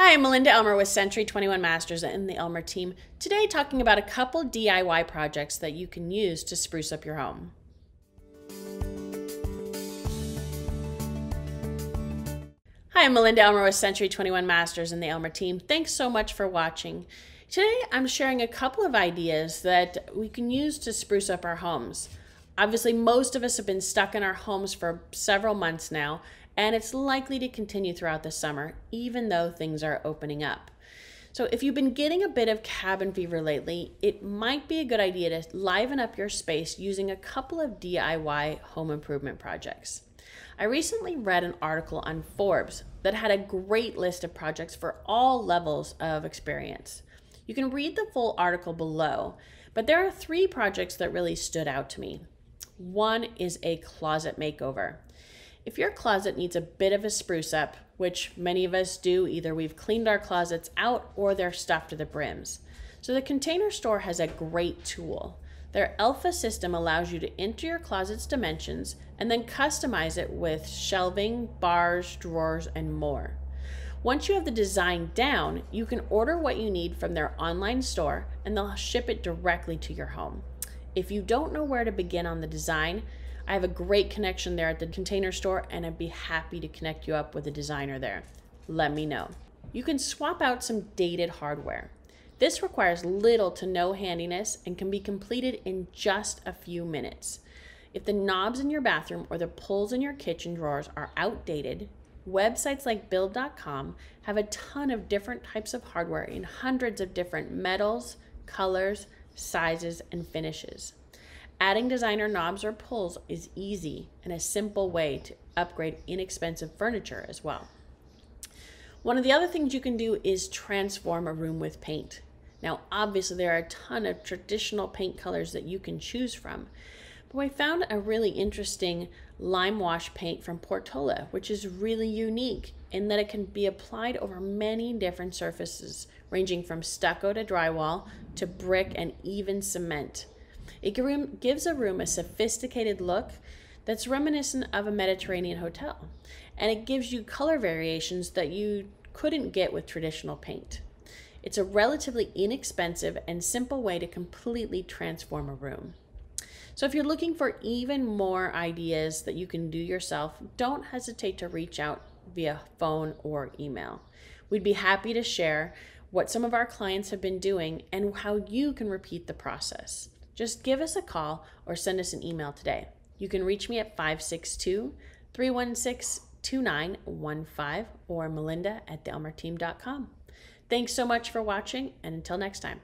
Hi, I'm Melinda Elmer with Century 21 Masters and the Elmer Team. Today, talking about a couple DIY projects that you can use to spruce up your home. Hi, I'm Melinda Elmer with Century 21 Masters and the Elmer Team. Thanks so much for watching. Today, I'm sharing a couple of ideas that we can use to spruce up our homes. Obviously, most of us have been stuck in our homes for several months now, and it's likely to continue throughout the summer, even though things are opening up. So if you've been getting a bit of cabin fever lately, it might be a good idea to liven up your space using a couple of DIY home improvement projects. I recently read an article on Forbes that had a great list of projects for all levels of experience. You can read the full article below, but there are three projects that really stood out to me. One is a closet makeover. If your closet needs a bit of a spruce up, which many of us do, either we've cleaned our closets out or they're stuffed to the brims. So the Container Store has a great tool. Their Alpha system allows you to enter your closet's dimensions and then customize it with shelving, bars, drawers, and more. Once you have the design down, you can order what you need from their online store and they'll ship it directly to your home. If you don't know where to begin on the design, I have a great connection there at the Container Store, and I'd be happy to connect you up with a designer there. Let me know. You can swap out some dated hardware. This requires little to no handiness and can be completed in just a few minutes. If the knobs in your bathroom or the pulls in your kitchen drawers are outdated, websites like Build.com have a ton of different types of hardware in hundreds of different metals, colors, sizes, and finishes. Adding designer knobs or pulls is easy and a simple way to upgrade inexpensive furniture as well. One of the other things you can do is transform a room with paint. Now, obviously there are a ton of traditional paint colors that you can choose from, but I found a really interesting lime wash paint from Portola, which is really unique in that it can be applied over many different surfaces, ranging from stucco to drywall to brick and even cement. It gives a room a sophisticated look that's reminiscent of a Mediterranean hotel, and it gives you color variations that you couldn't get with traditional paint. It's a relatively inexpensive and simple way to completely transform a room. So if you're looking for even more ideas that you can do yourself, don't hesitate to reach out via phone or email. We'd be happy to share what some of our clients have been doing and how you can repeat the process. Just give us a call or send us an email today. You can reach me at 562-316-2915 or melinda@theelmerteam.com. Thanks so much for watching, and until next time.